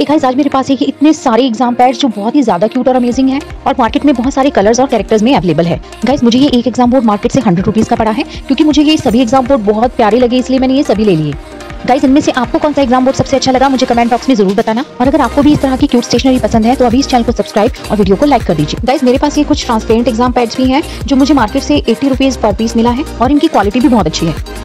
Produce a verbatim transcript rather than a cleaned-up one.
एक गाइस आज मेरे पास एक इतने सारे एग्जाम पैड्स जो बहुत ही ज्यादा क्यूट और अमेजिंग है और मार्केट में बहुत सारे कलर्स और कैरेक्टर्स में अवेलेबल है। गाइस मुझे ये एक एग्जाम बोर्ड मार्केट से हंड्रेड रुपीज का पड़ा है क्योंकि मुझे ये सभी एग्जाम बोर्ड बहुत प्यारे लगे, इसलिए मैंने ये सभी ले लिए। गाइस इनमें से आपको कौन सा एग्जाम बोर्ड सबसे अच्छा लगा मुझे कमेंट बॉक्स में जरूर बताना। और अगर आपको भी इस तरह की क्यूट स्टेशनरी पसंद है तो अभी इस चैनल को सब्सक्राइब और वीडियो को लाइक कर दीजिए। गाइस मेरे पास ये कुछ ट्रांसपेरेंट एग्जाम पैड्स भी हैं जो मुझे मार्केट से अस्सी रुपीज पर पीस मिला है और इनकी क्वालिटी भी बहुत अच्छी है।